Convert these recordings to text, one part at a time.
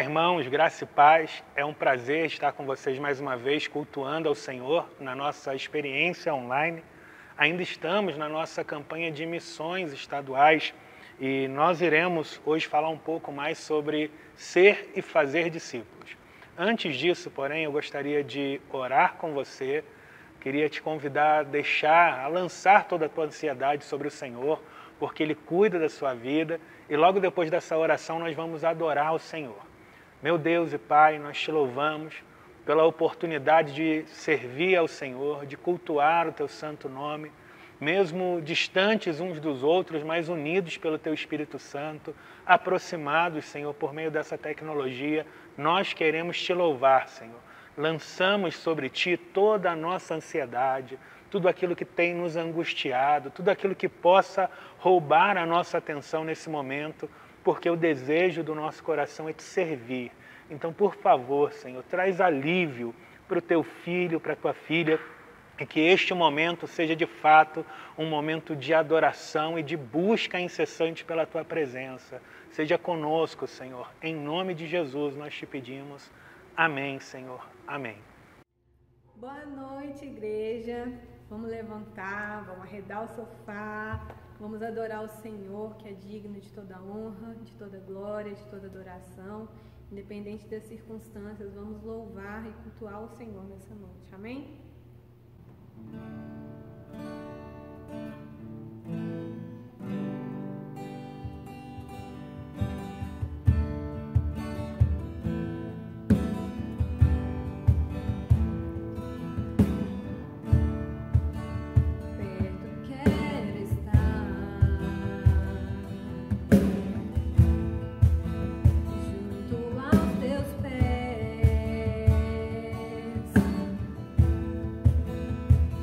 Olá, irmãos, graça e paz. É um prazer estar com vocês mais uma vez, cultuando ao Senhor na nossa experiência online. Ainda estamos na nossa campanha de missões estaduais e nós iremos hoje falar um pouco mais sobre ser e fazer discípulos. Antes disso, porém, eu gostaria de orar com você. Queria te convidar a lançar toda a tua ansiedade sobre o Senhor, porque Ele cuida da sua vida, e logo depois dessa oração nós vamos adorar o Senhor. Meu Deus e Pai, nós te louvamos pela oportunidade de servir ao Senhor, de cultuar o Teu santo nome, mesmo distantes uns dos outros, mas unidos pelo Teu Espírito Santo, aproximados, Senhor, por meio dessa tecnologia, nós queremos Te louvar, Senhor. Lançamos sobre Ti toda a nossa ansiedade, tudo aquilo que tem nos angustiado, tudo aquilo que possa roubar a nossa atenção nesse momento, porque o desejo do nosso coração é te servir. Então, por favor, Senhor, traz alívio para o teu filho, para a tua filha, e que este momento seja de fato um momento de adoração e de busca incessante pela tua presença. Seja conosco, Senhor. Em nome de Jesus nós te pedimos. Amém, Senhor. Amém. Boa noite, igreja. Vamos levantar, vamos arredar o sofá, vamos adorar o Senhor, que é digno de toda honra, de toda glória, de toda adoração. Independente das circunstâncias, vamos louvar e cultuar o Senhor nessa noite. Amém?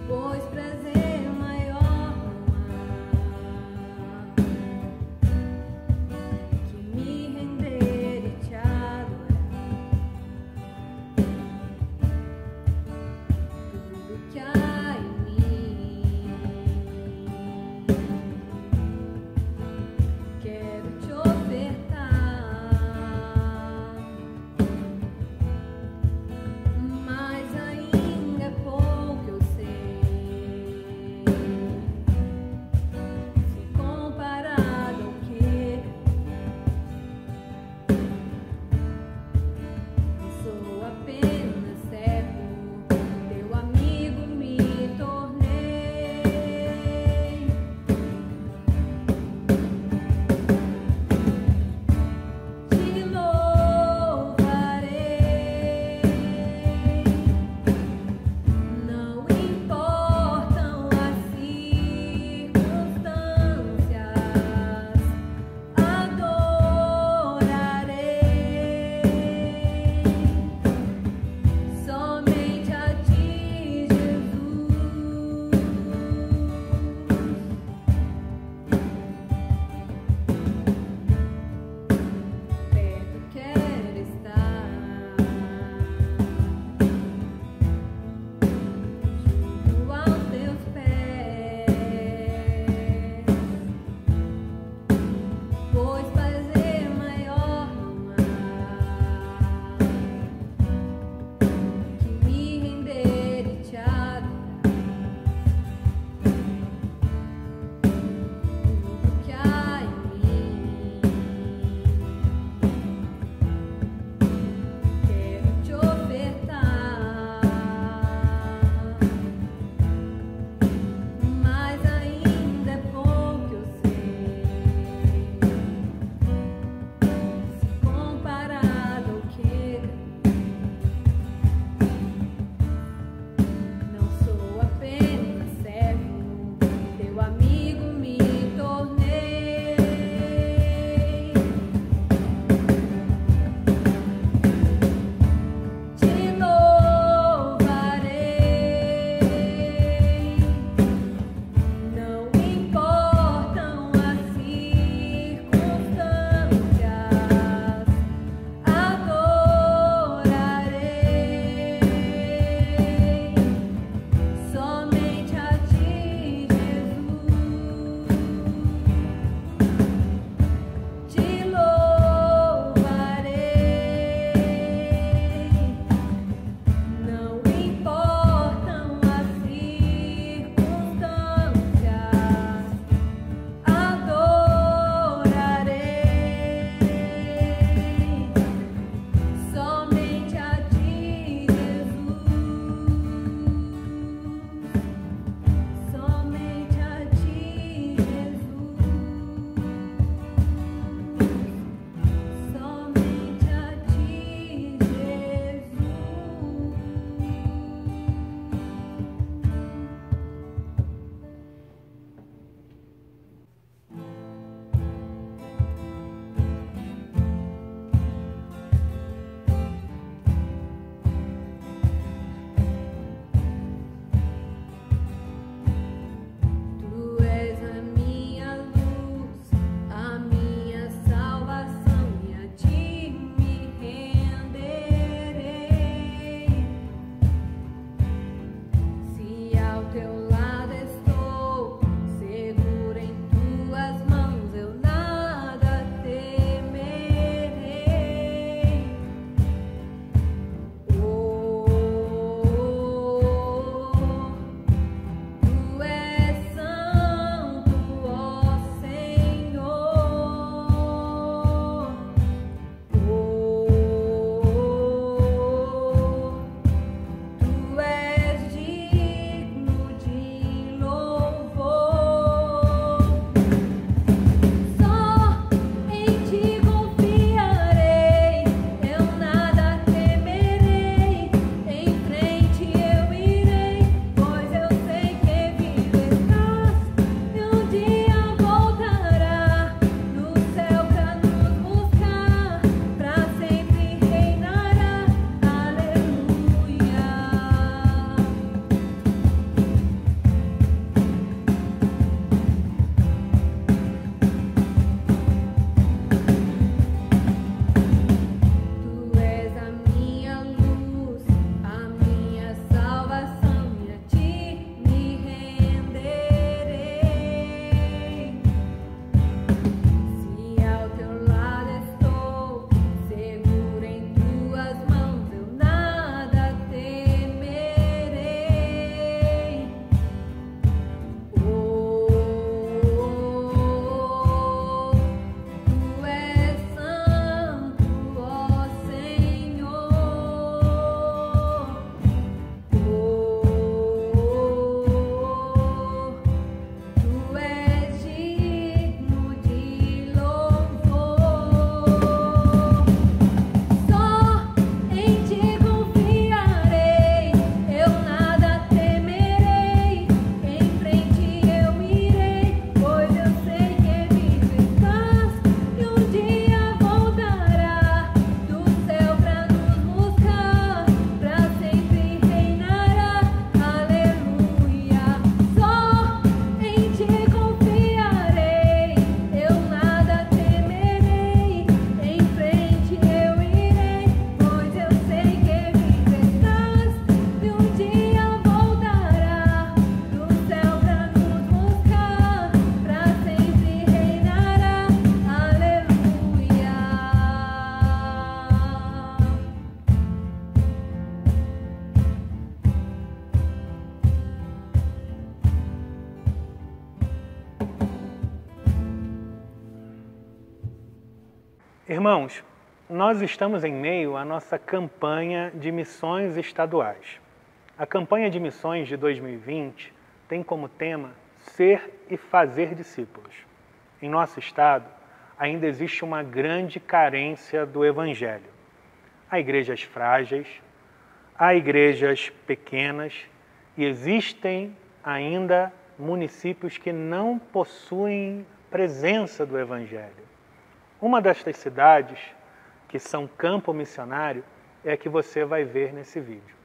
Pois Irmãos, nós estamos em meio à nossa campanha de missões estaduais. A campanha de missões de 2020 tem como tema ser e fazer discípulos. Em nosso estado, ainda existe uma grande carência do Evangelho. Há igrejas frágeis, há igrejas pequenas e existem ainda municípios que não possuem presença do Evangelho. Uma destas cidades, que são campo missionário, é a que você vai ver nesse vídeo.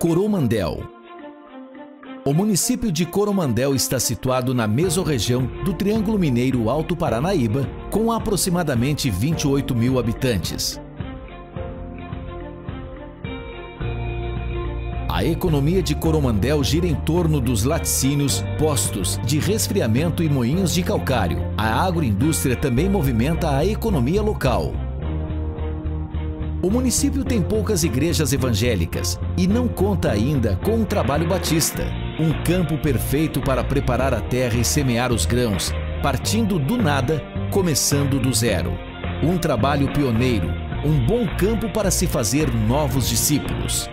Coromandel. O município de Coromandel está situado na mesorregião do Triângulo Mineiro Alto Paranaíba, com aproximadamente 28 mil habitantes. A economia de Coromandel gira em torno dos laticínios, postos de resfriamento e moinhos de calcário. A agroindústria também movimenta a economia local. O município tem poucas igrejas evangélicas e não conta ainda com um trabalho batista, um campo perfeito para preparar a terra e semear os grãos, partindo do nada, começando do zero. Um trabalho pioneiro, um bom campo para se fazer novos discípulos.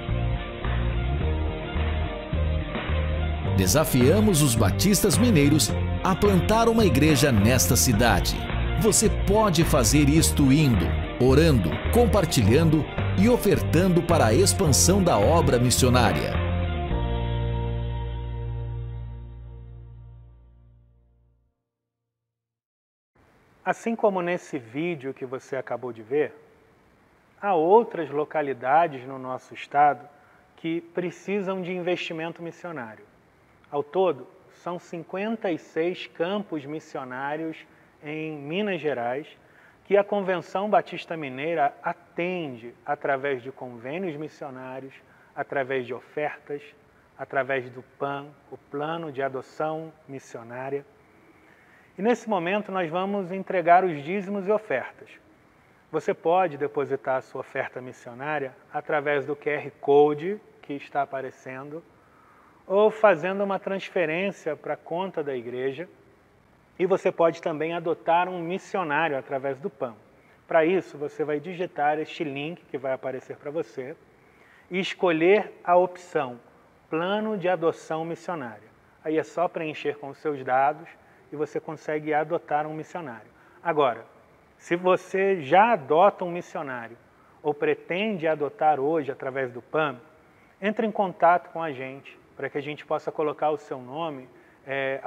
Desafiamos os batistas mineiros a plantar uma igreja nesta cidade. Você pode fazer isto indo, orando, compartilhando e ofertando para a expansão da obra missionária. Assim como nesse vídeo que você acabou de ver, há outras localidades no nosso estado que precisam de investimento missionário. Ao todo, são 56 campos missionários em Minas Gerais que a Convenção Batista Mineira atende através de convênios missionários, através de ofertas, através do PAN, o Plano de Adoção Missionária. E nesse momento nós vamos entregar os dízimos e ofertas. Você pode depositar a sua oferta missionária através do QR Code que está aparecendo, ou fazendo uma transferência para a conta da igreja, e você pode também adotar um missionário através do PAM. Para isso, você vai digitar este link que vai aparecer para você e escolher a opção Plano de Adoção Missionária. Aí é só preencher com os seus dados e você consegue adotar um missionário. Agora, se você já adota um missionário ou pretende adotar hoje através do PAM, entre em contato com a gente, para que a gente possa colocar o seu nome,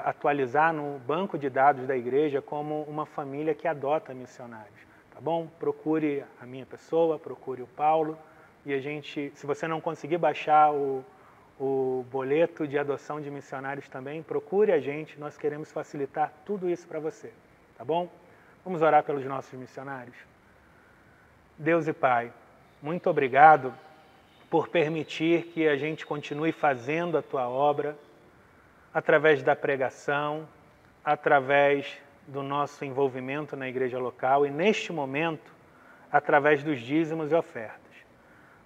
atualizar no banco de dados da igreja como uma família que adota missionários, tá bom? Procure a minha pessoa, procure o Paulo, e a gente, se você não conseguir baixar o boleto de adoção de missionários também, procure a gente, nós queremos facilitar tudo isso para você, tá bom? Vamos orar pelos nossos missionários? Deus e Pai, muito obrigado por permitir que a gente continue fazendo a Tua obra através da pregação, através do nosso envolvimento na igreja local e, neste momento, através dos dízimos e ofertas.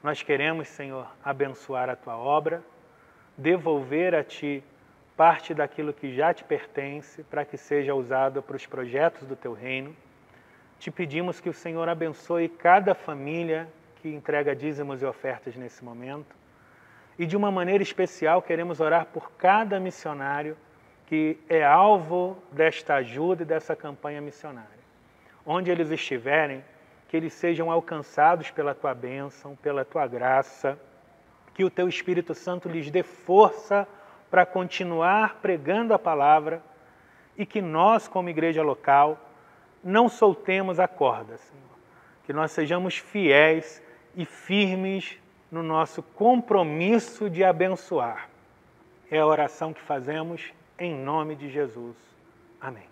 Nós queremos, Senhor, abençoar a Tua obra, devolver a Ti parte daquilo que já Te pertence para que seja usado para os projetos do Teu reino. Te pedimos que o Senhor abençoe cada família que entrega dízimos e ofertas nesse momento. E de uma maneira especial, queremos orar por cada missionário que é alvo desta ajuda e dessa campanha missionária. Onde eles estiverem, que eles sejam alcançados pela Tua bênção, pela Tua graça, que o Teu Espírito Santo lhes dê força para continuar pregando a palavra e que nós, como igreja local, não soltemos a corda, Senhor. Que nós sejamos fiéis e firmes no nosso compromisso de abençoar. É a oração que fazemos em nome de Jesus. Amém.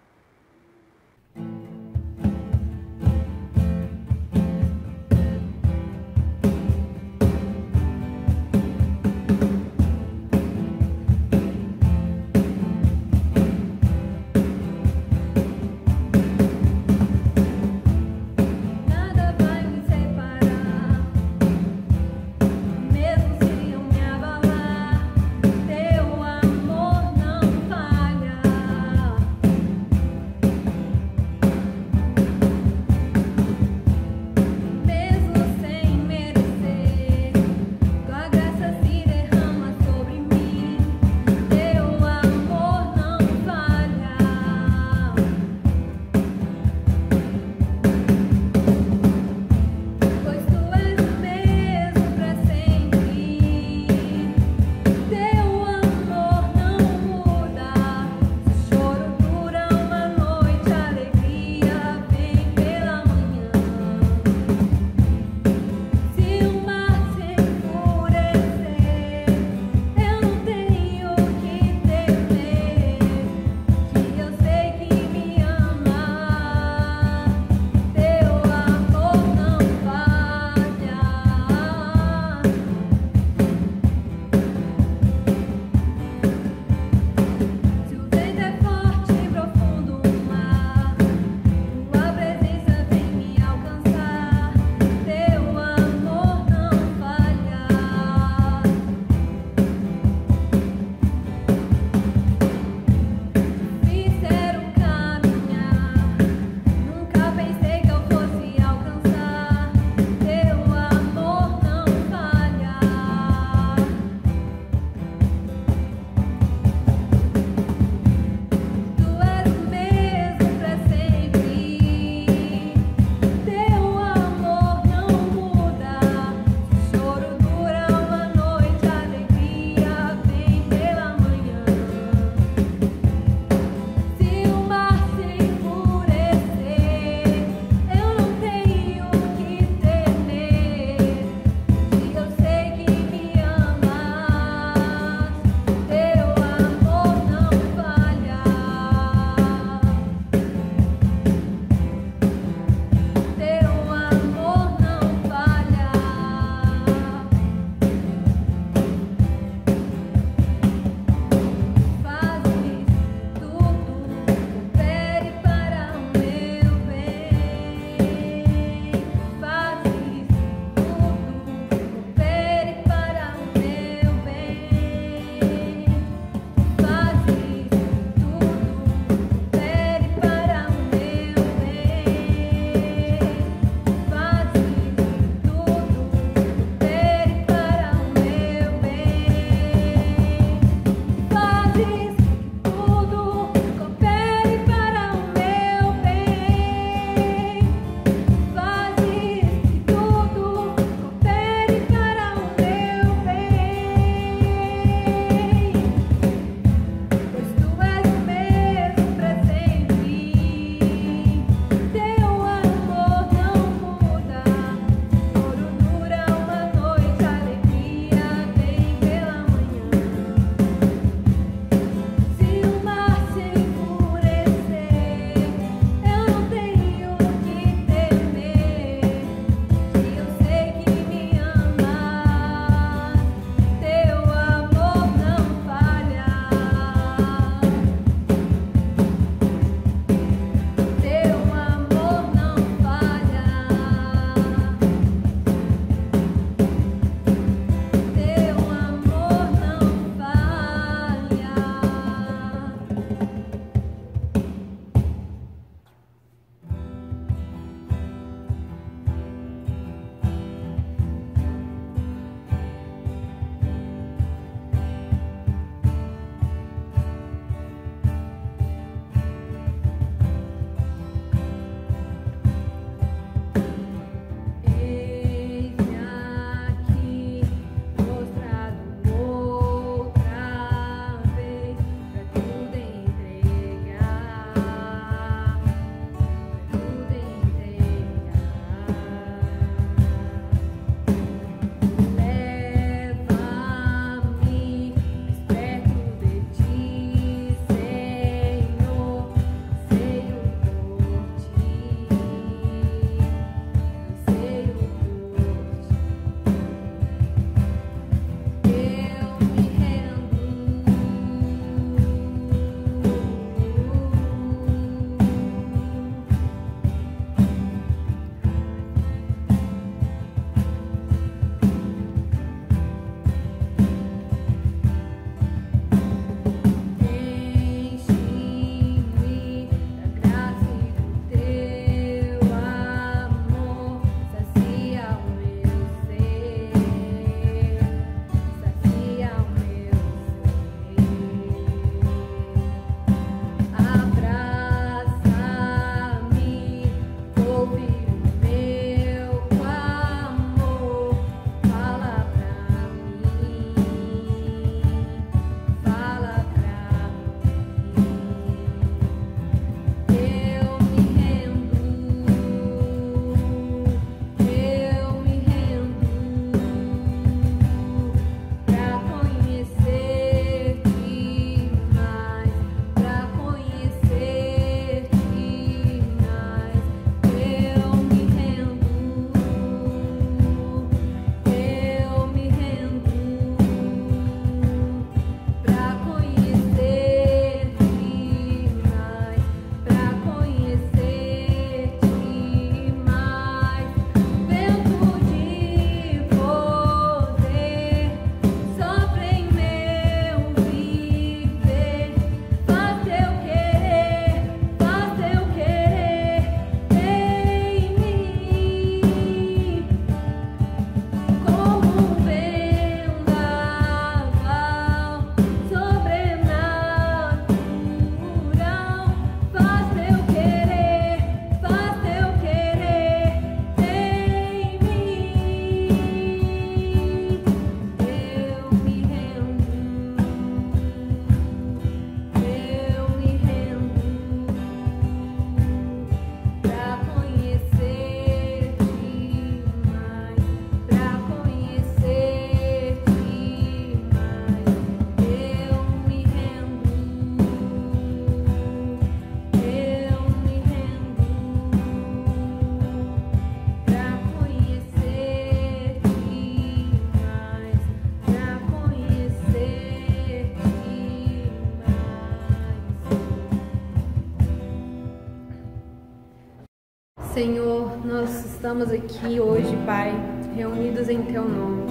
estamos aqui hoje, Pai, reunidos em Teu nome,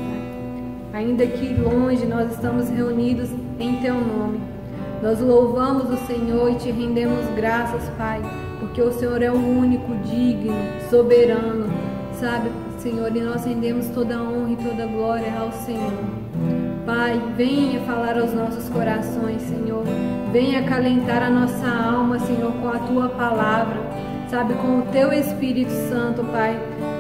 Pai. Ainda que longe, nós estamos reunidos em Teu nome. Nós louvamos o Senhor e Te rendemos graças, Pai, porque o Senhor é o único, digno, soberano, sabe, Senhor, e nós rendemos toda a honra e toda a glória ao Senhor. Pai, venha falar aos nossos corações, Senhor. Venha acalentar a nossa alma, Senhor, com a Tua palavra, sabe, com o Teu Espírito Santo, Pai.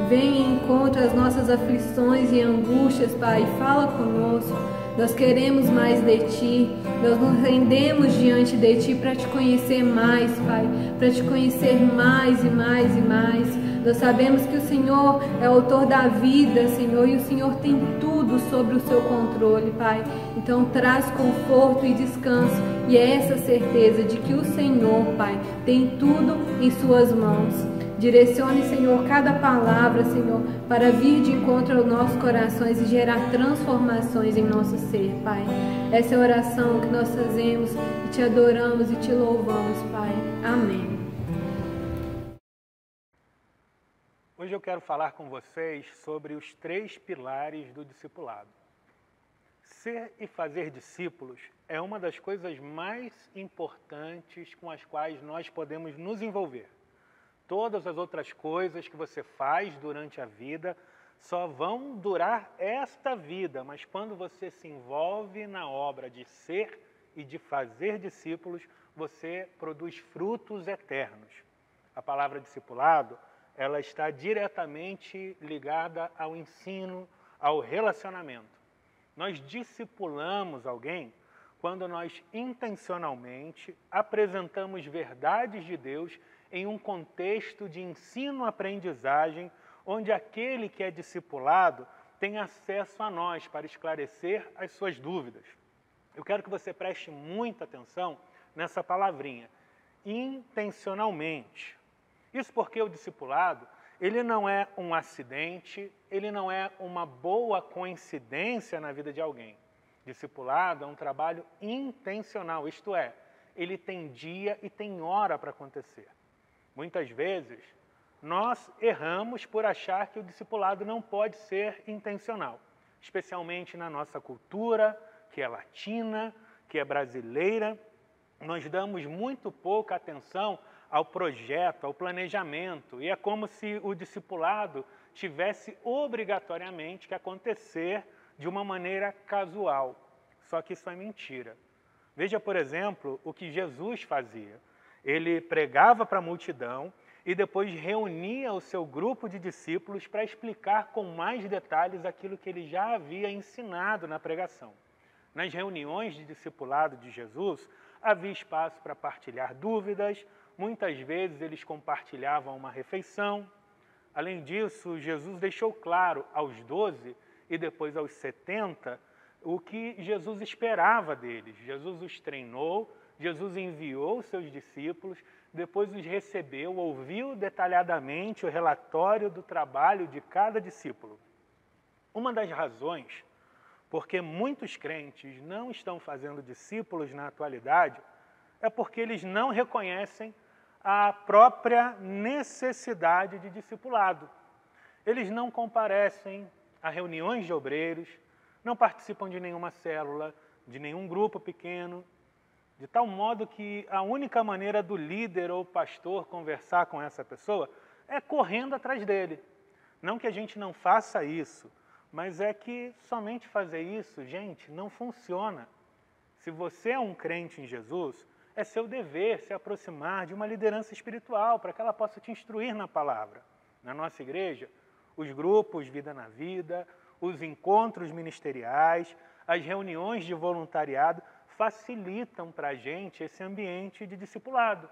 Venha e encontra as nossas aflições e angústias, Pai, fala conosco. Nós queremos mais de Ti, nós nos rendemos diante de Ti para Te conhecer mais, Pai, para Te conhecer mais e mais e mais. Nós sabemos que o Senhor é o autor da vida, Senhor, e o Senhor tem tudo sobre o Seu controle, Pai. Então, traz conforto e descanso, e é essa certeza de que o Senhor, Pai, tem tudo em Suas mãos. Direcione, Senhor, cada palavra, Senhor, para vir de encontro aos nossos corações e gerar transformações em nosso ser, Pai. Essa é a oração que nós fazemos, e Te adoramos e Te louvamos, Pai. Amém. Hoje eu quero falar com vocês sobre os 3 pilares do discipulado. Ser e fazer discípulos é uma das coisas mais importantes com as quais nós podemos nos envolver. Todas as outras coisas que você faz durante a vida só vão durar esta vida, mas quando você se envolve na obra de ser e de fazer discípulos, você produz frutos eternos. A palavra discipulado, ela está diretamente ligada ao ensino, ao relacionamento. Nós discipulamos alguém quando nós intencionalmente apresentamos verdades de Deus em um contexto de ensino-aprendizagem, onde aquele que é discipulado tem acesso a nós para esclarecer as suas dúvidas. Eu quero que você preste muita atenção nessa palavrinha, intencionalmente. Isso porque o discipulado, ele não é um acidente, ele não é uma boa coincidência na vida de alguém. Discipulado é um trabalho intencional, isto é, ele tem dia e tem hora para acontecer. Muitas vezes, nós erramos por achar que o discipulado não pode ser intencional, especialmente na nossa cultura, que é latina, que é brasileira. Nós damos muito pouca atenção ao projeto, ao planejamento, e é como se o discipulado tivesse obrigatoriamente que acontecer de uma maneira casual. Só que isso é mentira. Veja, por exemplo, o que Jesus fazia. Ele pregava para a multidão e depois reunia o seu grupo de discípulos para explicar com mais detalhes aquilo que ele já havia ensinado na pregação. Nas reuniões de discipulado de Jesus, havia espaço para partilhar dúvidas. Muitas vezes eles compartilhavam uma refeição. Além disso, Jesus deixou claro aos 12 e depois aos 70 o que Jesus esperava deles. Jesus os treinou, Jesus enviou seus discípulos, depois os recebeu, ouviu detalhadamente o relatório do trabalho de cada discípulo. Uma das razões porque muitos crentes não estão fazendo discípulos na atualidade é porque eles não reconhecem a própria necessidade de discipulado. Eles não comparecem a reuniões de obreiros, não participam de nenhuma célula, de nenhum grupo pequeno, de tal modo que a única maneira do líder ou pastor conversar com essa pessoa é correndo atrás dele. Não que a gente não faça isso, mas é que somente fazer isso, gente, não funciona. Se você é um crente em Jesus, é seu dever se aproximar de uma liderança espiritual para que ela possa te instruir na palavra. Na nossa igreja, os grupos Vida na Vida, os encontros ministeriais, as reuniões de voluntariado facilitam para a gente esse ambiente de discipulado.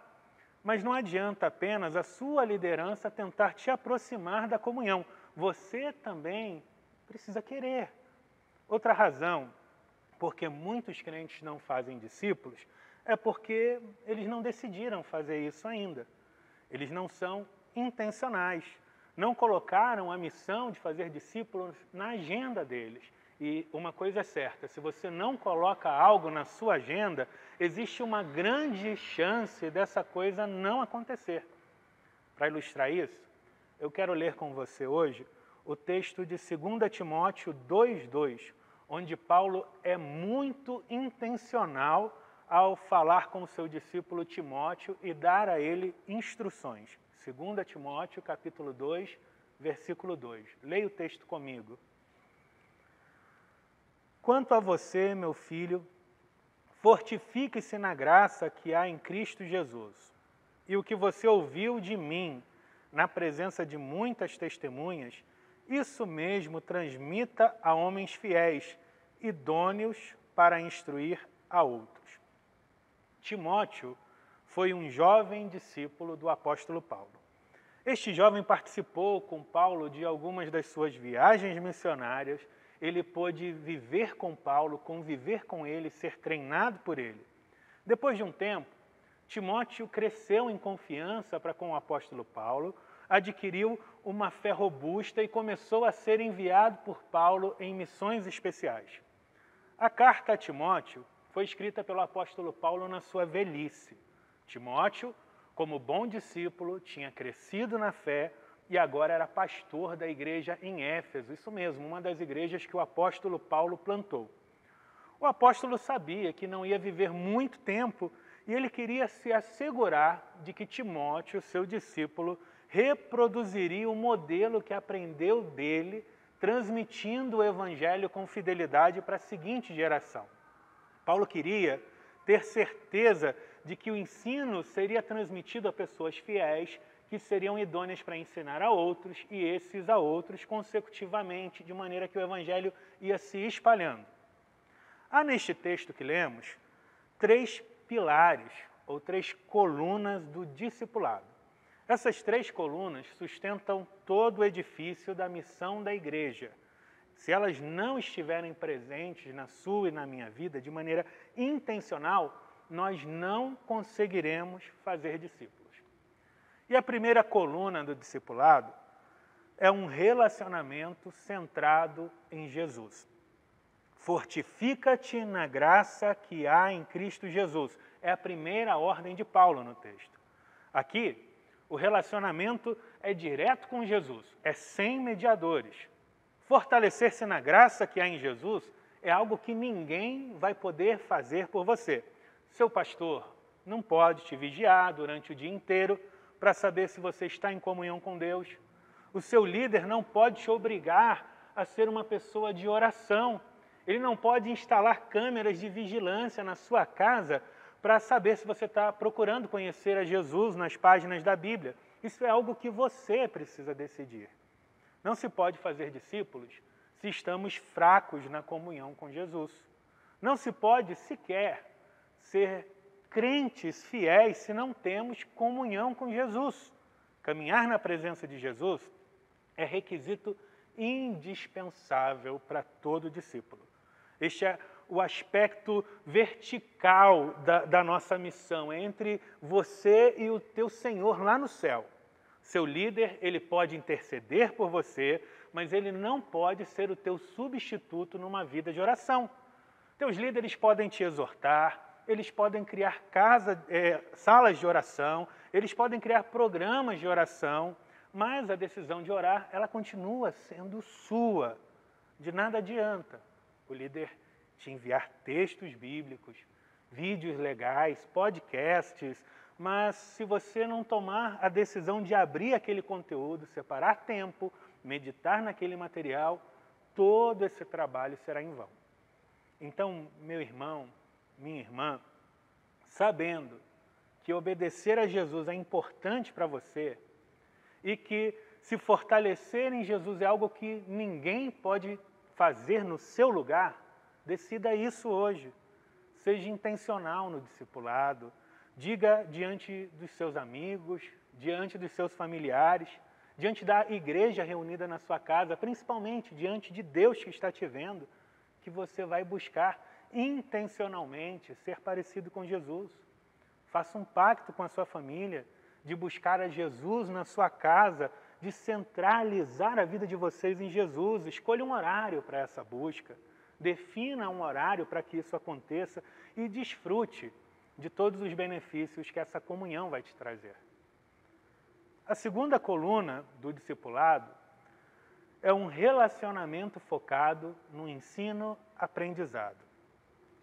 Mas não adianta apenas a sua liderança tentar te aproximar da comunhão. Você também precisa querer. Outra razão, porque muitos crentes não fazem discípulos, é porque eles não decidiram fazer isso ainda. Eles não são intencionais, não colocaram a missão de fazer discípulos na agenda deles. E uma coisa é certa, se você não coloca algo na sua agenda, existe uma grande chance dessa coisa não acontecer. Para ilustrar isso, Eu quero ler com você hoje o texto de 2 Timóteo 2:2, onde Paulo é muito intencional ao falar com o seu discípulo Timóteo e dar a ele instruções. 2 Timóteo, capítulo 2, versículo 2. Leia o texto comigo. Quanto a você, meu filho, fortifique-se na graça que há em Cristo Jesus. E o que você ouviu de mim, na presença de muitas testemunhas, isso mesmo transmita a homens fiéis, idôneos para instruir a outros. Timóteo foi um jovem discípulo do apóstolo Paulo. Este jovem participou com Paulo de algumas das suas viagens missionárias. Ele pôde viver com Paulo, conviver com ele, ser treinado por ele. Depois de um tempo, Timóteo cresceu em confiança para com o apóstolo Paulo, adquiriu uma fé robusta e começou a ser enviado por Paulo em missões especiais. A carta a Timóteo foi escrita pelo apóstolo Paulo na sua velhice. Timóteo, como bom discípulo, tinha crescido na fé e agora era pastor da igreja em Éfeso, isso mesmo, uma das igrejas que o apóstolo Paulo plantou. O apóstolo sabia que não ia viver muito tempo e ele queria se assegurar de que Timóteo, seu discípulo, reproduziria o modelo que aprendeu dele, transmitindo o evangelho com fidelidade para a seguinte geração. Paulo queria ter certeza de que o ensino seria transmitido a pessoas fiéis, que seriam idôneas para ensinar a outros e esses a outros consecutivamente, de maneira que o evangelho ia se espalhando. Há neste texto que lemos três pilares ou três colunas do discipulado. Essas três colunas sustentam todo o edifício da missão da igreja. Se elas não estiverem presentes na sua e na minha vida de maneira intencional, nós não conseguiremos fazer discípulos. E a primeira coluna do discipulado é um relacionamento centrado em Jesus. Fortifica-te na graça que há em Cristo Jesus. É a primeira ordem de Paulo no texto. Aqui, o relacionamento é direto com Jesus, é sem mediadores. Fortalecer-se na graça que há em Jesus é algo que ninguém vai poder fazer por você. Seu pastor não pode te vigiar durante o dia inteiro para saber se você está em comunhão com Deus. O seu líder não pode te obrigar a ser uma pessoa de oração. Ele não pode instalar câmeras de vigilância na sua casa para saber se você está procurando conhecer a Jesus nas páginas da Bíblia. Isso é algo que você precisa decidir. Não se pode fazer discípulos se estamos fracos na comunhão com Jesus. Não se pode sequer ser crentes fiéis se não temos comunhão com Jesus. Caminhar na presença de Jesus é requisito indispensável para todo discípulo. Este é o aspecto vertical da nossa missão, entre você e o teu Senhor lá no céu. Seu líder, ele pode interceder por você, mas ele não pode ser o teu substituto numa vida de oração. Teus líderes podem te exortar, eles podem criar salas de oração, eles podem criar programas de oração, mas a decisão de orar, ela continua sendo sua. De nada adianta o líder te enviar textos bíblicos, vídeos legais, podcasts, mas se você não tomar a decisão de abrir aquele conteúdo, separar tempo, meditar naquele material, todo esse trabalho será em vão. Então, meu irmão, minha irmã, sabendo que obedecer a Jesus é importante para você e que se fortalecer em Jesus é algo que ninguém pode fazer no seu lugar, decida isso hoje. Seja intencional no discipulado, diga diante dos seus amigos, diante dos seus familiares, diante da igreja reunida na sua casa, principalmente diante de Deus que está te vendo, que você vai buscar intencionalmente ser parecido com Jesus. Faça um pacto com a sua família de buscar a Jesus na sua casa, de centralizar a vida de vocês em Jesus. Escolha um horário para essa busca, defina um horário para que isso aconteça e desfrute de todos os benefícios que essa comunhão vai te trazer. A segunda coluna do discipulado é um relacionamento focado no ensino-aprendizado.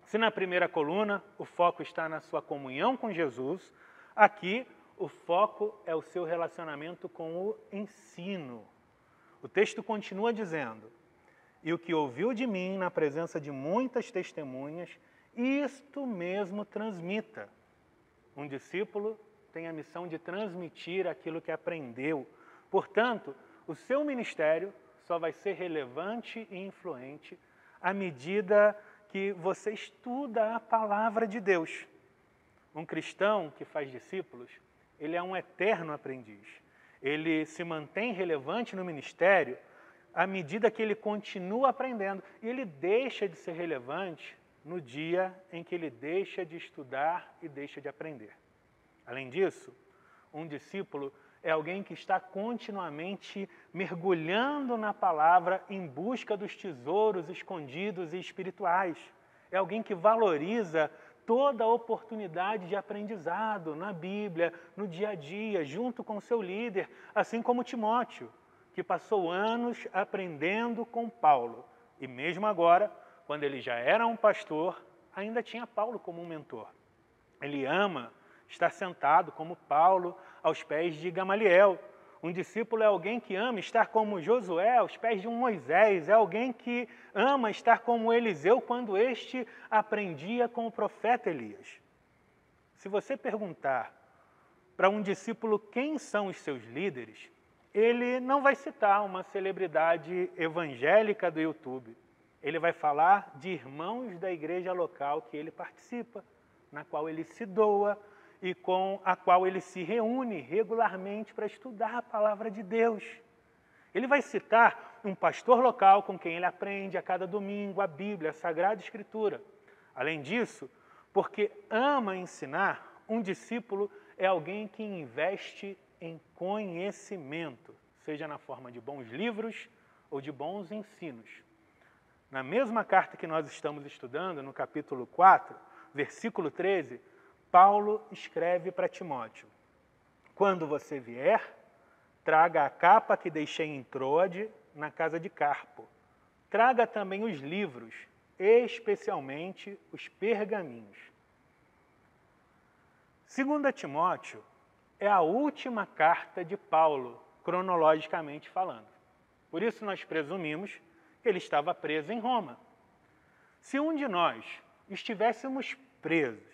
Se na primeira coluna o foco está na sua comunhão com Jesus, aqui o foco é o seu relacionamento com o ensino. O texto continua dizendo: e o que ouviu de mim na presença de muitas testemunhas, isto mesmo transmita. Um discípulo tem a missão de transmitir aquilo que aprendeu. Portanto, o seu ministério só vai ser relevante e influente à medida que você estuda a palavra de Deus. Um cristão que faz discípulos, ele é um eterno aprendiz. Ele se mantém relevante no ministério à medida que ele continua aprendendo. E ele deixa de ser relevante no dia em que ele deixa de estudar e deixa de aprender. Além disso, um discípulo é alguém que está continuamente mergulhando na palavra em busca dos tesouros escondidos e espirituais. É alguém que valoriza toda a oportunidade de aprendizado na Bíblia, no dia a dia, junto com seu líder, assim como Timóteo, que passou anos aprendendo com Paulo. E mesmo agora, quando ele já era um pastor, ainda tinha Paulo como um mentor. Ele ama estar sentado, como Paulo, aos pés de Gamaliel. Um discípulo é alguém que ama estar como Josué aos pés de um Moisés, é alguém que ama estar como Eliseu quando este aprendia com o profeta Elias. Se você perguntar para um discípulo quem são os seus líderes, ele não vai citar uma celebridade evangélica do YouTube. Ele vai falar de irmãos da igreja local que ele participa, na qual ele se doa, e com a qual ele se reúne regularmente para estudar a palavra de Deus. Ele vai citar um pastor local com quem ele aprende a cada domingo a Bíblia, a Sagrada Escritura. Além disso, porque ama ensinar, um discípulo é alguém que investe em conhecimento, seja na forma de bons livros ou de bons ensinos. Na mesma carta que nós estamos estudando, no capítulo 4, versículo 13, Paulo escreve para Timóteo: quando você vier, traga a capa que deixei em Troade, na casa de Carpo. Traga também os livros, especialmente os pergaminhos. 2 Timóteo é a última carta de Paulo, cronologicamente falando. Por isso nós presumimos que ele estava preso em Roma. Se um de nós estivéssemos presos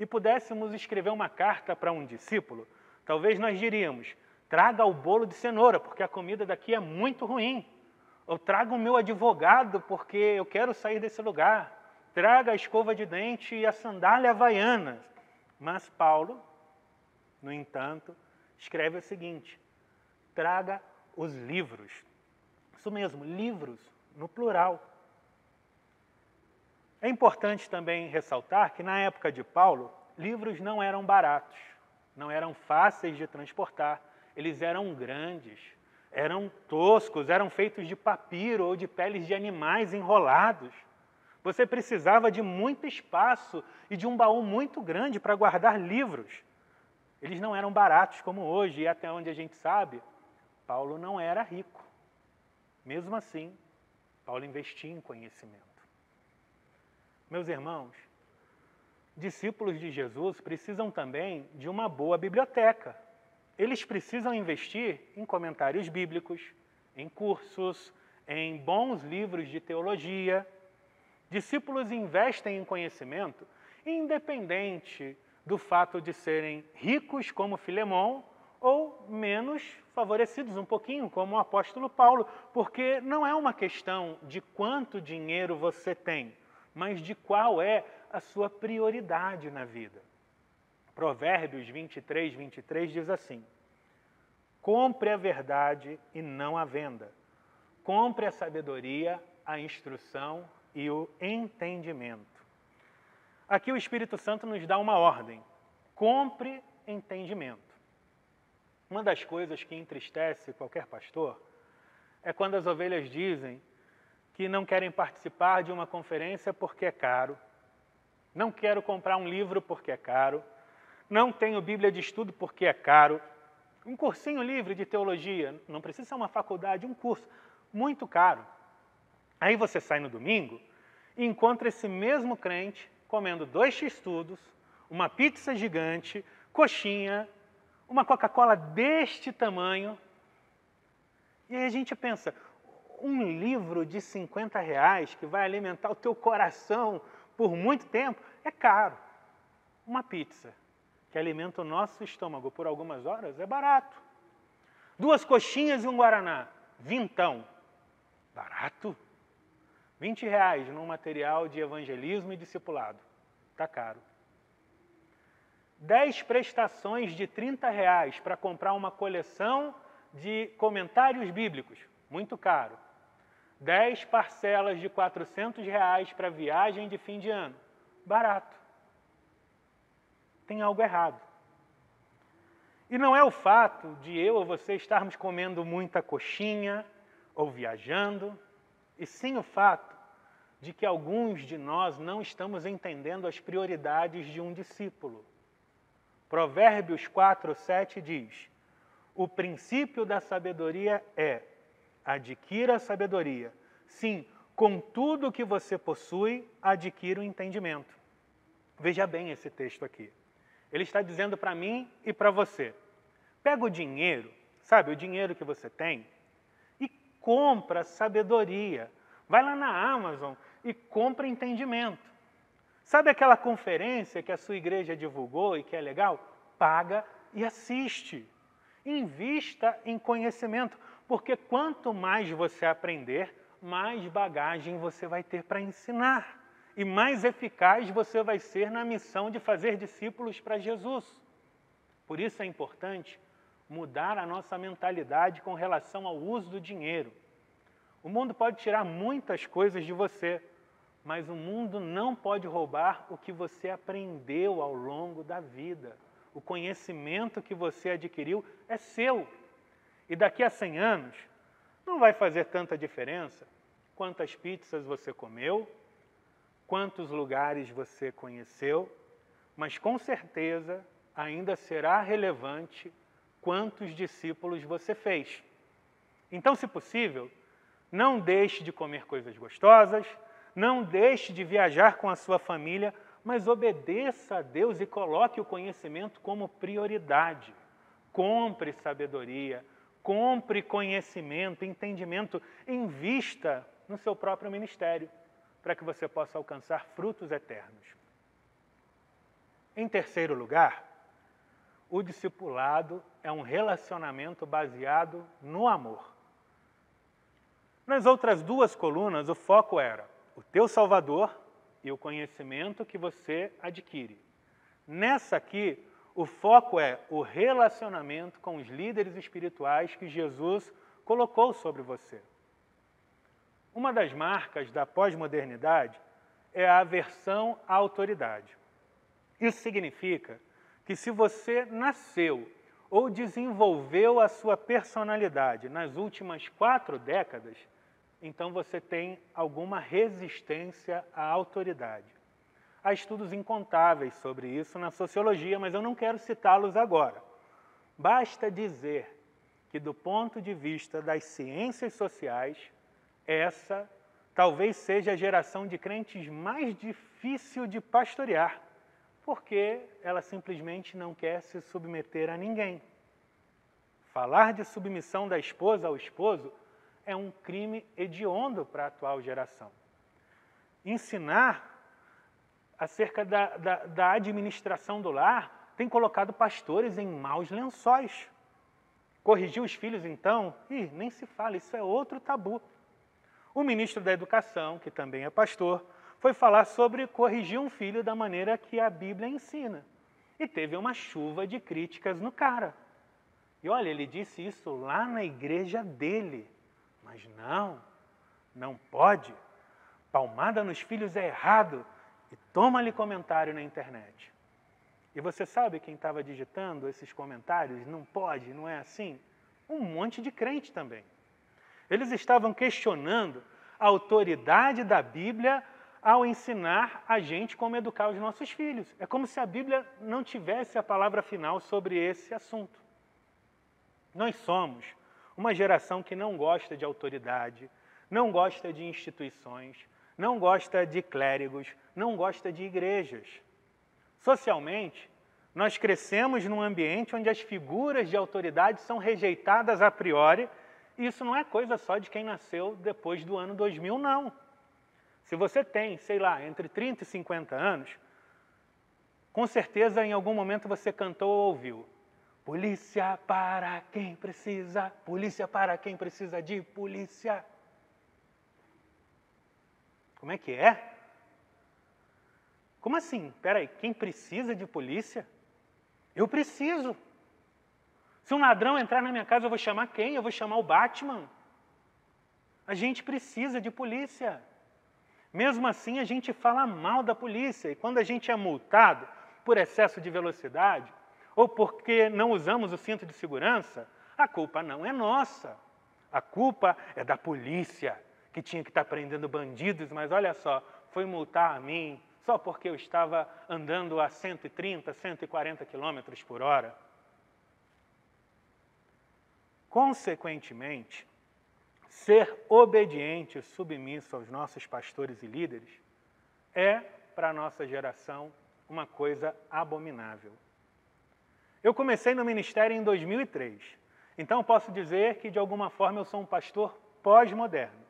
e pudéssemos escrever uma carta para um discípulo, talvez nós diríamos: traga o bolo de cenoura, porque a comida daqui é muito ruim. Ou traga o meu advogado, porque eu quero sair desse lugar. Traga a escova de dente e a sandália havaiana. Mas Paulo, no entanto, escreve o seguinte: traga os livros. Isso mesmo, livros, no plural. É importante também ressaltar que, na época de Paulo, livros não eram baratos, não eram fáceis de transportar, eles eram grandes, eram toscos, eram feitos de papiro ou de peles de animais enrolados. Você precisava de muito espaço e de um baú muito grande para guardar livros. Eles não eram baratos como hoje, e até onde a gente sabe, Paulo não era rico. Mesmo assim, Paulo investia em conhecimento. Meus irmãos, discípulos de Jesus precisam também de uma boa biblioteca. Eles precisam investir em comentários bíblicos, em cursos, em bons livros de teologia. Discípulos investem em conhecimento, independente do fato de serem ricos como Filemom ou menos favorecidos um pouquinho como o apóstolo Paulo, porque não é uma questão de quanto dinheiro você tem, mas de qual é a sua prioridade na vida. Provérbios 23:23 diz assim: compre a verdade e não a venda, compre a sabedoria, a instrução e o entendimento. Aqui o Espírito Santo nos dá uma ordem: compre entendimento. Uma das coisas que entristece qualquer pastor é quando as ovelhas dizem que não querem participar de uma conferência porque é caro, não quero comprar um livro porque é caro, não tenho Bíblia de estudo porque é caro, Um cursinho livre de teologia, não precisa ser uma faculdade, um curso muito caro. Aí você sai no domingo e encontra esse mesmo crente comendo 2 x-tudos, uma pizza gigante, coxinha, uma Coca-Cola deste tamanho. E aí a gente pensa, um livro de 50 reais que vai alimentar o teu coração por muito tempo é caro. Uma pizza que alimenta o nosso estômago por algumas horas é barato. 2 coxinhas e um guaraná, vintão. Barato. 20 reais num material de evangelismo e discipulado. Está caro. 10 prestações de 30 reais para comprar uma coleção de comentários bíblicos. Muito caro. 10 parcelas de 400 reais para viagem de fim de ano. Barato. Tem algo errado. E não é o fato de eu ou você estarmos comendo muita coxinha ou viajando, e sim o fato de que alguns de nós não estamos entendendo as prioridades de um discípulo. Provérbios 4:7 diz: o princípio da sabedoria é: adquira a sabedoria. Sim, com tudo o que você possui, adquira o entendimento. Veja bem esse texto aqui. Ele está dizendo para mim e para você: pega o dinheiro, sabe, o dinheiro que você tem, e compra sabedoria. Vai lá na Amazon e compra entendimento. Sabe aquela conferência que a sua igreja divulgou e que é legal? Paga e assiste. Invista em conhecimento, porque quanto mais você aprender, mais bagagem você vai ter para ensinar. E mais eficaz você vai ser na missão de fazer discípulos para Jesus. Por isso é importante mudar a nossa mentalidade com relação ao uso do dinheiro. O mundo pode tirar muitas coisas de você, mas o mundo não pode roubar o que você aprendeu ao longo da vida. O conhecimento que você adquiriu é seu. E daqui a 100 anos, não vai fazer tanta diferença quantas pizzas você comeu, quantos lugares você conheceu, mas com certeza ainda será relevante quantos discípulos você fez. Então, se possível, não deixe de comer coisas gostosas, não deixe de viajar com a sua família, mas obedeça a Deus e coloque o conhecimento como prioridade. Compre sabedoria, compre conhecimento, entendimento, invista no seu próprio ministério, para que você possa alcançar frutos eternos. Em terceiro lugar, o discipulado é um relacionamento baseado no amor. Nas outras 2 colunas, o foco era o teu Salvador e o conhecimento que você adquire. Nessa aqui, o foco é o relacionamento com os líderes espirituais que Jesus colocou sobre você. Uma das marcas da pós-modernidade é a aversão à autoridade. Isso significa que se você nasceu ou desenvolveu a sua personalidade nas últimas 4 décadas, então você tem alguma resistência à autoridade. Há estudos incontáveis sobre isso na sociologia, mas eu não quero citá-los agora. Basta dizer que, do ponto de vista das ciências sociais, essa talvez seja a geração de crentes mais difícil de pastorear, porque ela simplesmente não quer se submeter a ninguém. Falar de submissão da esposa ao esposo é um crime hediondo para a atual geração. Ensinar acerca da administração do lar tem colocado pastores em maus lençóis. Corrigir os filhos, então? Ih, nem se fala, isso é outro tabu. O ministro da Educação, que também é pastor, foi falar sobre corrigir um filho da maneira que a Bíblia ensina. E teve uma chuva de críticas no cara. E olha, ele disse isso lá na igreja dele. Mas não pode. Palmada nos filhos é errado. E toma-lhe comentário na internet. E você sabe quem estava digitando esses comentários? Não pode, não é assim? Um monte de crente também. Eles estavam questionando a autoridade da Bíblia ao ensinar a gente como educar os nossos filhos. É como se a Bíblia não tivesse a palavra final sobre esse assunto. Nós somos uma geração que não gosta de autoridade, não gosta de instituições, não gosta de clérigos, não gosta de igrejas. Socialmente, nós crescemos num ambiente onde as figuras de autoridade são rejeitadas a priori, e isso não é coisa só de quem nasceu depois do ano 2000, não. Se você tem, sei lá, entre 30 e 50 anos, com certeza em algum momento você cantou ou ouviu: polícia para quem precisa, polícia para quem precisa de polícia. Como é que é? Como assim? Peraí, quem precisa de polícia? Eu preciso. Se um ladrão entrar na minha casa, eu vou chamar quem? Eu vou chamar o Batman. A gente precisa de polícia. Mesmo assim, a gente fala mal da polícia. E quando a gente é multado por excesso de velocidade, ou porque não usamos o cinto de segurança, a culpa não é nossa. A culpa é da polícia, que tinha que estar prendendo bandidos, mas olha só, foi multar a mim só porque eu estava andando a 130, 140 km por hora. Consequentemente, ser obediente e submisso aos nossos pastores e líderes é, para a nossa geração, uma coisa abominável. Eu comecei no ministério em 2003, então posso dizer que, de alguma forma, eu sou um pastor pós-moderno.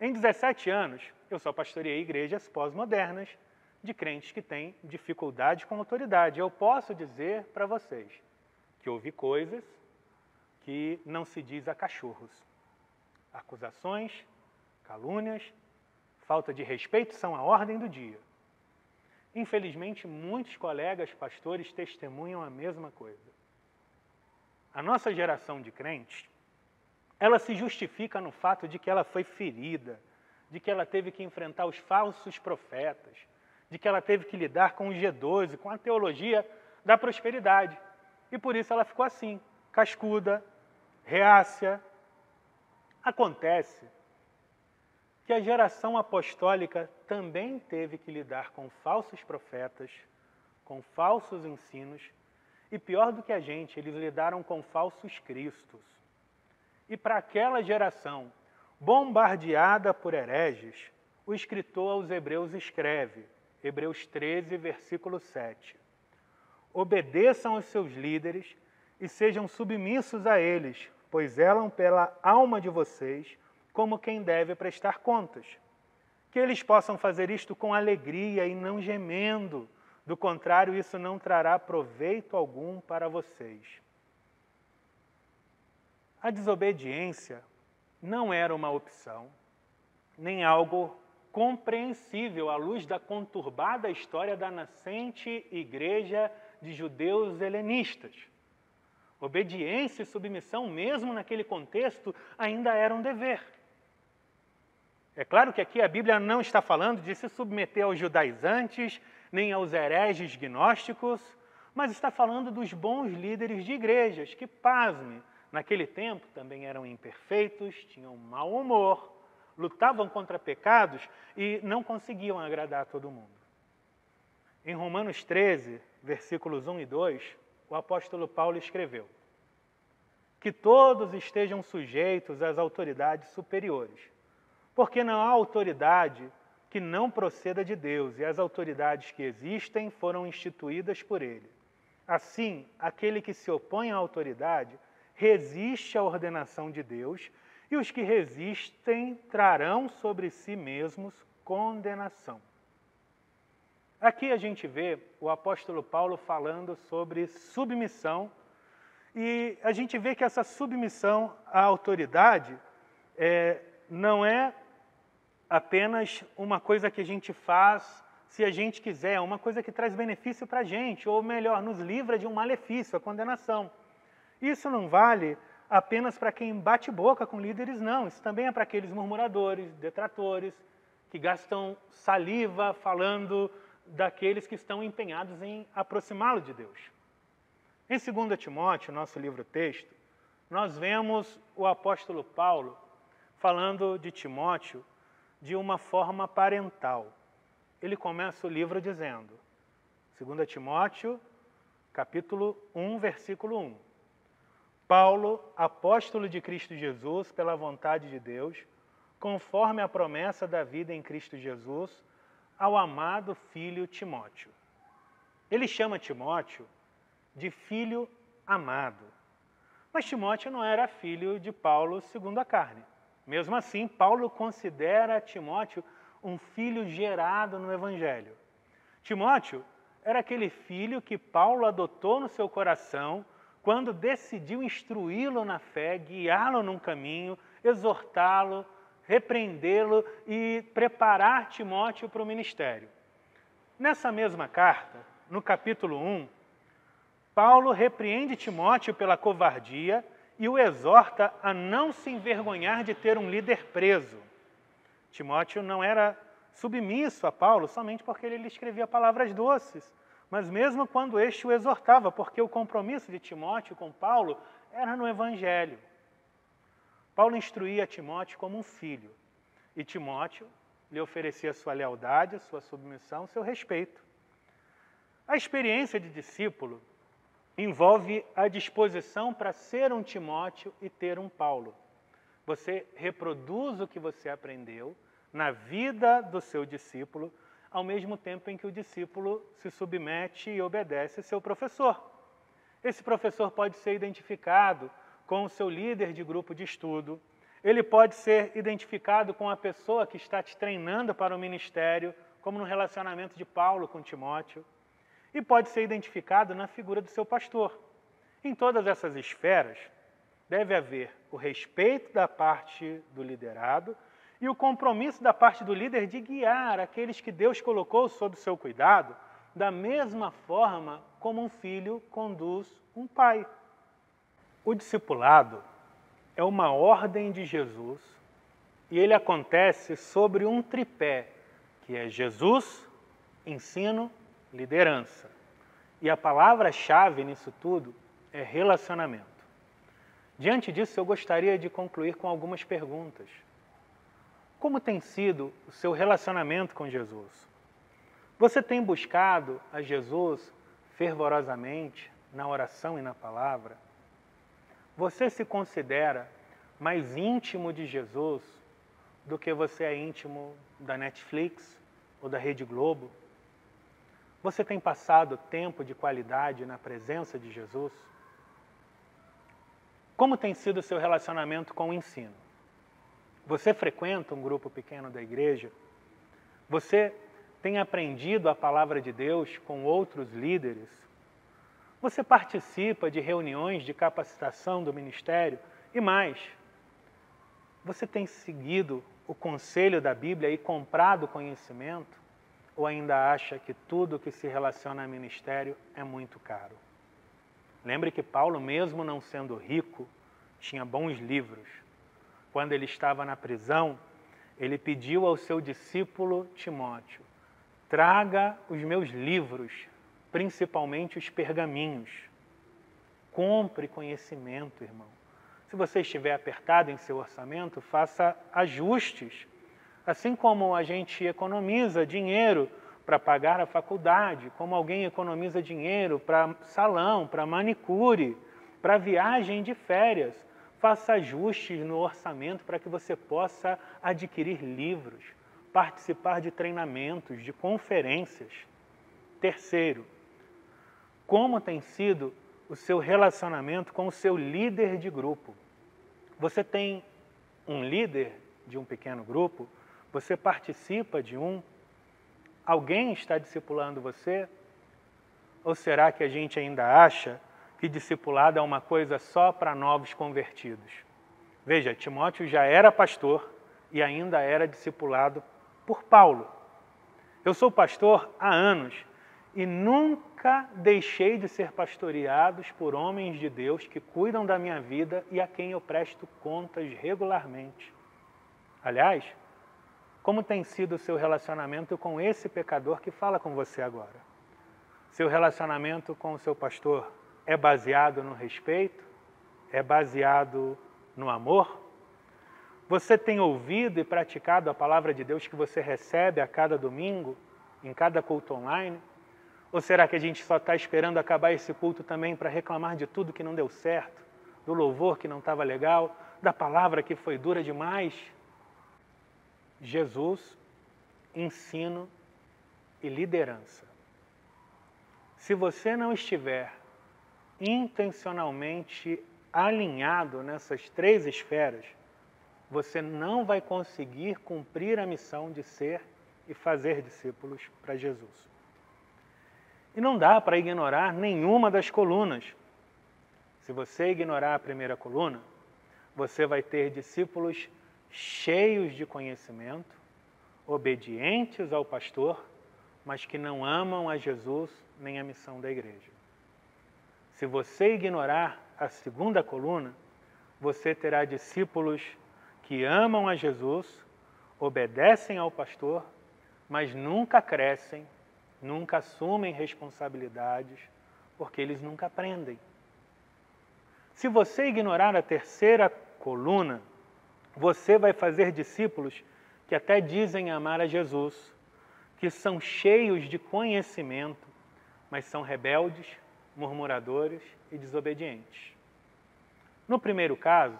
Em 17 anos, eu só pastoreei igrejas pós-modernas de crentes que têm dificuldade com autoridade. Eu posso dizer para vocês que ouvi coisas que não se diz a cachorros. Acusações, calúnias, falta de respeito são a ordem do dia. Infelizmente, muitos colegas pastores testemunham a mesma coisa. A nossa geração de crentes, ela se justifica no fato de que ela foi ferida, de que ela teve que enfrentar os falsos profetas, de que ela teve que lidar com o G12, com a teologia da prosperidade. E por isso ela ficou assim, cascuda, reácia. Acontece que a geração apostólica também teve que lidar com falsos profetas, com falsos ensinos, e pior do que a gente, eles lidaram com falsos cristos. E para aquela geração, bombardeada por hereges, o escritor aos Hebreus escreve, Hebreus 13, versículo 7, obedeçam aos seus líderes e sejam submissos a eles, pois zelam pela alma de vocês, como quem deve prestar contas. Que eles possam fazer isto com alegria e não gemendo, do contrário, isso não trará proveito algum para vocês. A desobediência não era uma opção, nem algo compreensível à luz da conturbada história da nascente igreja de judeus helenistas. Obediência e submissão, mesmo naquele contexto, ainda era um dever. É claro que aqui a Bíblia não está falando de se submeter aos judaizantes, nem aos hereges gnósticos, mas está falando dos bons líderes de igrejas, que, pasme, naquele tempo também eram imperfeitos, tinham mau humor, lutavam contra pecados e não conseguiam agradar a todo mundo. Em Romanos 13, versículos 1 e 2, o apóstolo Paulo escreveu que todos estejam sujeitos às autoridades superiores, porque não há autoridade que não proceda de Deus, e as autoridades que existem foram instituídas por Ele. Assim, aquele que se opõe à autoridade resiste à ordenação de Deus, e os que resistem trarão sobre si mesmos condenação. Aqui a gente vê o apóstolo Paulo falando sobre submissão, e a gente vê que essa submissão à autoridade não é apenas uma coisa que a gente faz se a gente quiser, é uma coisa que traz benefício para a gente, ou melhor, nos livra de um malefício, a condenação. Isso não vale apenas para quem bate boca com líderes, não. Isso também é para aqueles murmuradores, detratores, que gastam saliva falando daqueles que estão empenhados em aproximá-lo de Deus. Em 2 Timóteo, nosso livro-texto, nós vemos o apóstolo Paulo falando de Timóteo de uma forma parental. Ele começa o livro dizendo, 2 Timóteo, capítulo 1, versículo 1, Paulo, apóstolo de Cristo Jesus, pela vontade de Deus, conforme a promessa da vida em Cristo Jesus, ao amado filho Timóteo. Ele chama Timóteo de filho amado. Mas Timóteo não era filho de Paulo segundo a carne. Mesmo assim, Paulo considera Timóteo um filho gerado no Evangelho. Timóteo era aquele filho que Paulo adotou no seu coração quando decidiu instruí-lo na fé, guiá-lo num caminho, exortá-lo, repreendê-lo e preparar Timóteo para o ministério. Nessa mesma carta, no capítulo 1, Paulo repreende Timóteo pela covardia e o exorta a não se envergonhar de ter um líder preso. Timóteo não era submisso a Paulo somente porque ele lhe escrevia palavras doces, mas mesmo quando este o exortava, porque o compromisso de Timóteo com Paulo era no Evangelho. Paulo instruía Timóteo como um filho, e Timóteo lhe oferecia sua lealdade, sua submissão, seu respeito. A experiência de discípulo envolve a disposição para ser um Timóteo e ter um Paulo. Você reproduz o que você aprendeu na vida do seu discípulo, ao mesmo tempo em que o discípulo se submete e obedece seu professor. Esse professor pode ser identificado com o seu líder de grupo de estudo, ele pode ser identificado com a pessoa que está te treinando para o ministério, como no relacionamento de Paulo com Timóteo, e pode ser identificado na figura do seu pastor. Em todas essas esferas, deve haver o respeito da parte do liderado e o compromisso da parte do líder de guiar aqueles que Deus colocou sob seu cuidado, da mesma forma como um filho conduz um pai. O discipulado é uma ordem de Jesus e ele acontece sobre um tripé, que é Jesus, ensino, liderança. E a palavra-chave nisso tudo é relacionamento. Diante disso, eu gostaria de concluir com algumas perguntas. Como tem sido o seu relacionamento com Jesus? Você tem buscado a Jesus fervorosamente na oração e na palavra? Você se considera mais íntimo de Jesus do que você é íntimo da Netflix ou da Rede Globo? Você tem passado tempo de qualidade na presença de Jesus? Como tem sido o seu relacionamento com o ensino? Você frequenta um grupo pequeno da igreja? Você tem aprendido a palavra de Deus com outros líderes? Você participa de reuniões de capacitação do ministério? E mais, você tem seguido o conselho da Bíblia e comprado conhecimento? Ou ainda acha que tudo que se relaciona a ministério é muito caro? Lembre que Paulo, mesmo não sendo rico, tinha bons livros. Quando ele estava na prisão, ele pediu ao seu discípulo Timóteo, traga os meus livros, principalmente os pergaminhos. Compre conhecimento, irmão. Se você estiver apertado em seu orçamento, faça ajustes. Assim como a gente economiza dinheiro para pagar a faculdade, como alguém economiza dinheiro para salão, para manicure, para viagem de férias, faça ajustes no orçamento para que você possa adquirir livros, participar de treinamentos, de conferências. Terceiro, como tem sido o seu relacionamento com o seu líder de grupo? Você tem um líder de um pequeno grupo? Você participa de um? Alguém está discipulando você? Ou será que a gente ainda acha que discipulado é uma coisa só para novos convertidos? Veja, Timóteo já era pastor e ainda era discipulado por Paulo. Eu sou pastor há anos e nunca deixei de ser pastoreados por homens de Deus que cuidam da minha vida e a quem eu presto contas regularmente. Aliás, como tem sido o seu relacionamento com esse pecador que fala com você agora? Seu relacionamento com o seu pastor é baseado no respeito? É baseado no amor? Você tem ouvido e praticado a palavra de Deus que você recebe a cada domingo, em cada culto online? Ou será que a gente só está esperando acabar esse culto também para reclamar de tudo que não deu certo? do louvor que não estava legal, da palavra que foi dura demais. Jesus, ensino e liderança. Se você não estiver intencionalmente alinhado nessas três esferas, você não vai conseguir cumprir a missão de ser e fazer discípulos para Jesus. E não dá para ignorar nenhuma das colunas. Se você ignorar a primeira coluna, você vai ter discípulos cheios de conhecimento, obedientes ao pastor, mas que não amam a Jesus nem a missão da igreja. Se você ignorar a segunda coluna, você terá discípulos que amam a Jesus, obedecem ao pastor, mas nunca crescem, nunca assumem responsabilidades, porque eles nunca aprendem. Se você ignorar a terceira coluna, você vai fazer discípulos que até dizem amar a Jesus, que são cheios de conhecimento, mas são rebeldes, murmuradores e desobedientes. No primeiro caso,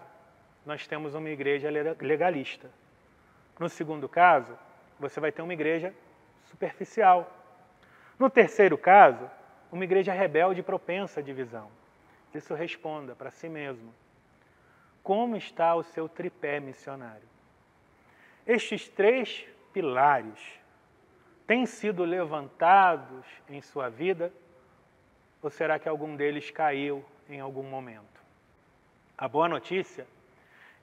nós temos uma igreja legalista. No segundo caso, você vai ter uma igreja superficial. No terceiro caso, uma igreja rebelde e propensa à divisão. Isso responda para si mesmo. Como está o seu tripé missionário? Estes três pilares têm sido levantados em sua vida ou será que algum deles caiu em algum momento? A boa notícia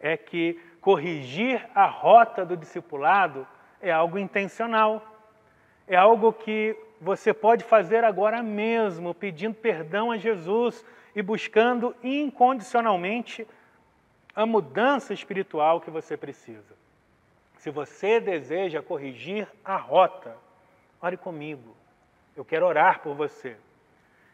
é que corrigir a rota do discipulado é algo intencional, é algo que você pode fazer agora mesmo, pedindo perdão a Jesus e buscando incondicionalmente a mudança espiritual que você precisa. Se você deseja corrigir a rota, ore comigo. Eu quero orar por você.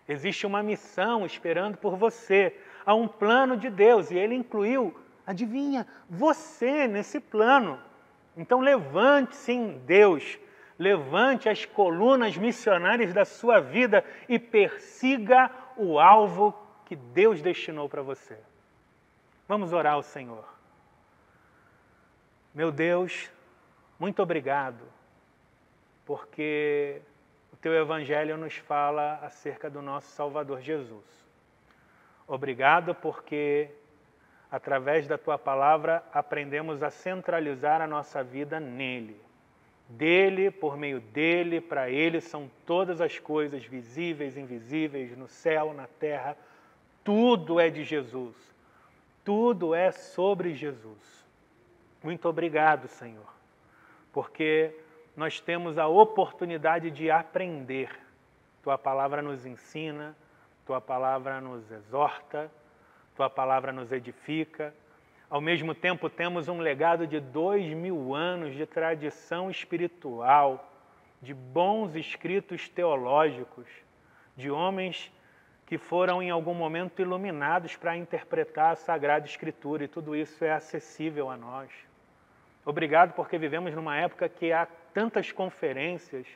Existe uma missão esperando por você. Há um plano de Deus e Ele incluiu, adivinha, você nesse plano. Então levante-se em Deus, levante as colunas missionárias da sua vida e persiga o alvo que Deus destinou para você. Vamos orar ao Senhor. Meu Deus, muito obrigado, porque o Teu Evangelho nos fala acerca do nosso Salvador Jesus. Obrigado porque, através da Tua Palavra, aprendemos a centralizar a nossa vida nele. Dele, por meio dele, para ele são todas as coisas visíveis, invisíveis, no céu, na terra. Tudo é de Jesus. Tudo é sobre Jesus. Muito obrigado, Senhor, porque nós temos a oportunidade de aprender. Tua palavra nos ensina, Tua palavra nos exorta, Tua palavra nos edifica. Ao mesmo tempo, temos um legado de 2000 anos de tradição espiritual, de bons escritos teológicos, de homens que foram em algum momento iluminados para interpretar a Sagrada Escritura, e tudo isso é acessível a nós. Obrigado porque vivemos numa época que há tantas conferências,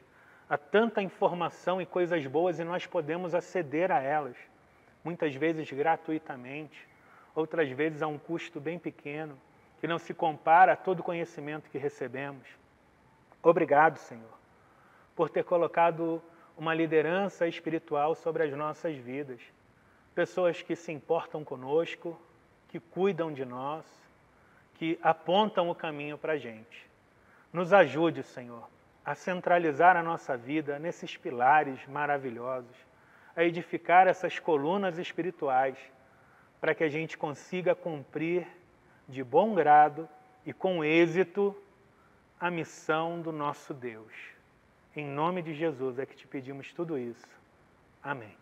há tanta informação e coisas boas e nós podemos aceder a elas, muitas vezes gratuitamente, outras vezes a um custo bem pequeno, que não se compara a todo o conhecimento que recebemos. Obrigado, Senhor, por ter colocado uma liderança espiritual sobre as nossas vidas. Pessoas que se importam conosco, que cuidam de nós, que apontam o caminho para a gente. Nos ajude, Senhor, a centralizar a nossa vida nesses pilares maravilhosos, a edificar essas colunas espirituais, para que a gente consiga cumprir de bom grado e com êxito a missão do nosso Deus. Em nome de Jesus é que te pedimos tudo isso. Amém.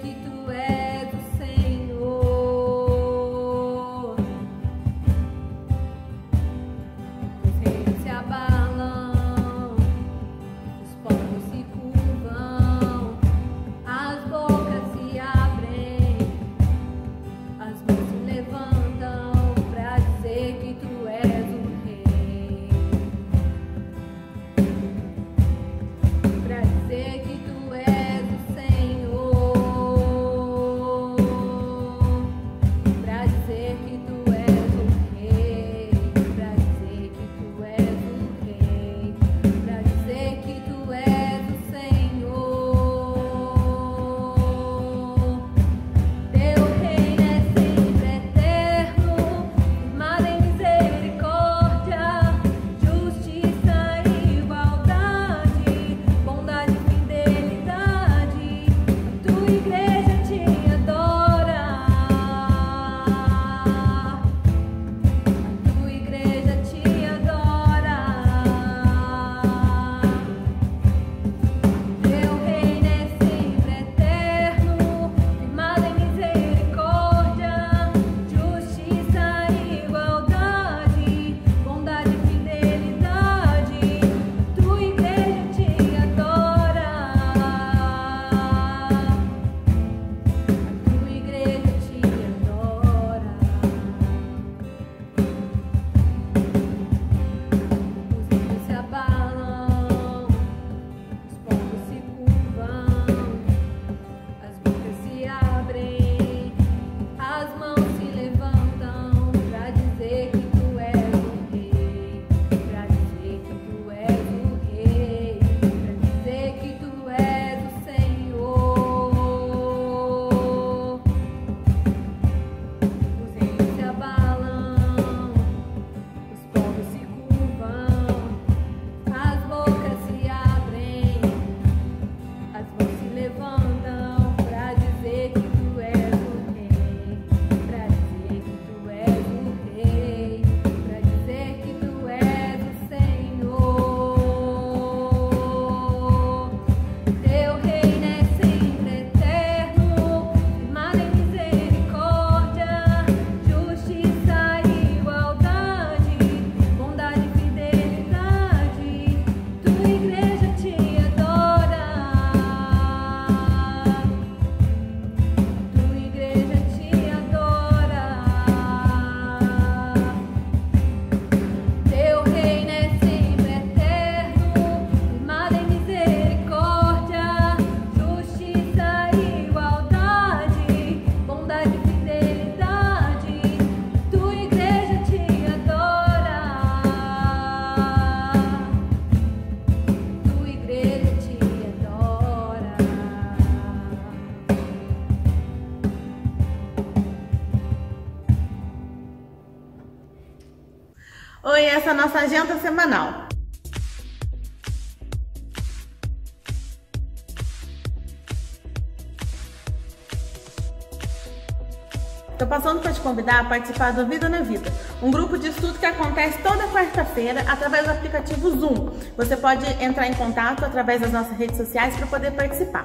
Que Tu és o Senhor. Oi, essa é a nossa agenda semanal. Estou passando para te convidar a participar do Vida na Vida, um grupo de estudo que acontece toda quarta-feira através do aplicativo Zoom. Você pode entrar em contato através das nossas redes sociais para poder participar.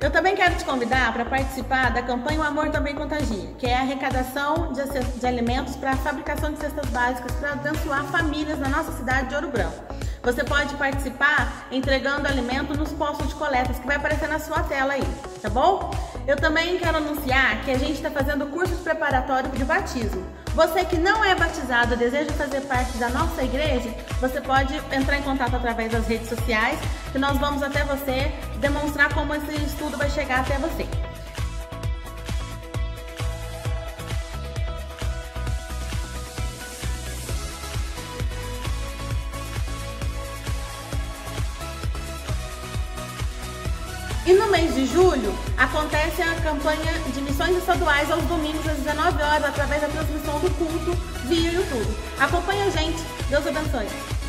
Eu também quero te convidar para participar da campanha O Amor Também Contagia, que é a arrecadação de alimentos para a fabricação de cestas básicas para abençoar famílias na nossa cidade de Ouro Branco. Você pode participar entregando alimento nos postos de coletas, que vai aparecer na sua tela aí, tá bom? Eu também quero anunciar que a gente está fazendo cursos preparatórios de batismo. Você que não é batizado e deseja fazer parte da nossa igreja, você pode entrar em contato através das redes sociais, que nós vamos até você demonstrar como esse estudo vai chegar até você. E no mês de julho, acontece a campanha de missões estaduais aos domingos às 19 horas através da transmissão do culto via YouTube. Acompanha a gente. Deus abençoe.